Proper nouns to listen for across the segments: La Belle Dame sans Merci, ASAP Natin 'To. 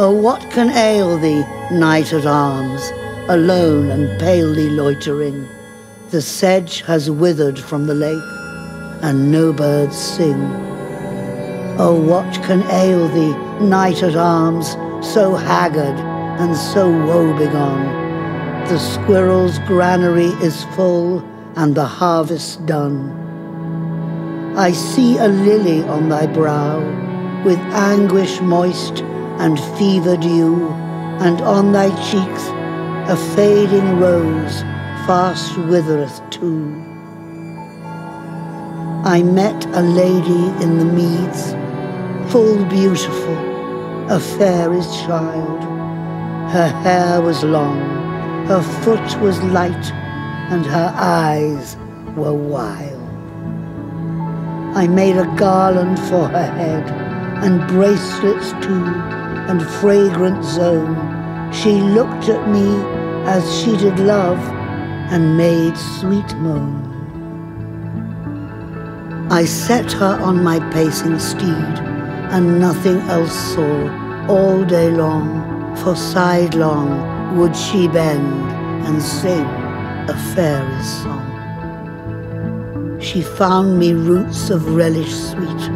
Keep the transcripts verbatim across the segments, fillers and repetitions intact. Oh, what can ail thee, knight-at-arms, alone and palely loitering? The sedge has withered from the lake, and no birds sing. Oh, what can ail thee, knight-at-arms, so haggard and so woebegone? The squirrel's granary is full, and the harvest done. I see a lily on thy brow, with anguish moist and fever dew, and on thy cheeks a fading rose fast withereth too. I met a lady in the meads, full beautiful, a fairy's child. Her hair was long, her foot was light, and her eyes were wild. I made a garland for her head, and bracelets too, and fragrant zone. She looked at me as she did love, and made sweet moan. I set her on my pacing steed, and nothing else saw all day long, for sidelong would she bend and sing a fairy's song. She found me roots of relish sweet,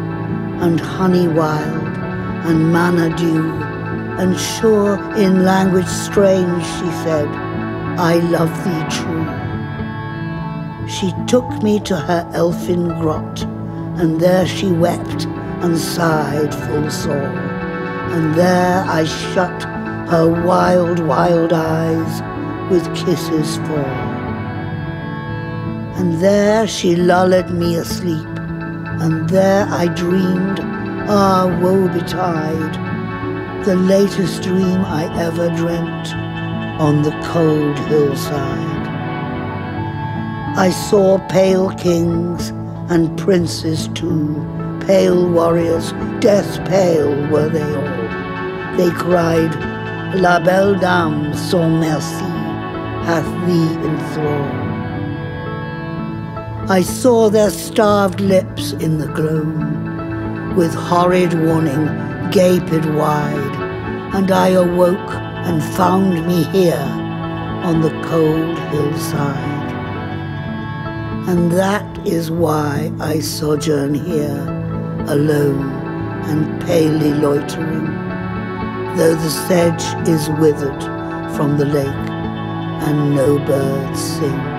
and honey wild, and manna dew, and sure in language strange she said, I love thee true. She took me to her elfin grot, and there she wept and sighed full sore, and there I shut her wild, wild eyes with kisses full. And there she lulled me asleep, and there I dreamed, ah, woe betide, the latest dream I ever dreamt on the cold hillside. I saw pale kings and princes too, pale warriors, death pale were they all. They cried, La Belle Dame sans Merci hath thee enthralled. I saw their starved lips in the gloam, with horrid warning gaped wide, and I awoke and found me here on the cold hillside. And that is why I sojourn here, alone and palely loitering, though the sedge is withered from the lake and no birds sing.